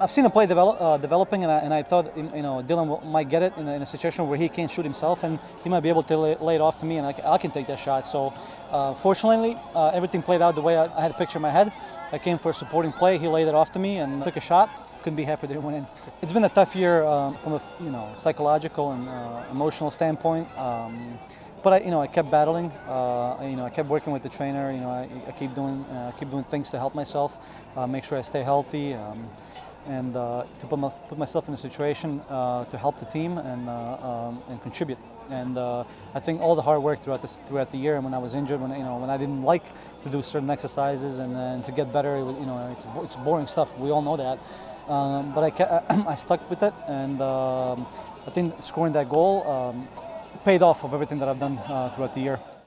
I've seen the play developing, and I thought, you know, Dylan might get it in a situation where he can't shoot himself, and he might be able to lay it off to me, and I can take that shot. So, fortunately, everything played out the way I had a picture in my head. I came for a supporting play. He laid it off to me, and took a shot. Couldn't be happier that it went in. It's been a tough year from a psychological and emotional standpoint. But I kept battling. I kept working with the trainer. I keep doing things to help myself, make sure I stay healthy, and to put myself in a situation to help the team and contribute. And I think all the hard work throughout the year, and when I was injured, when I didn't like to do certain exercises and to get better, it's boring stuff. We all know that. But I stuck with it, and I think scoring that goal. Paid off of everything that I've done throughout the year.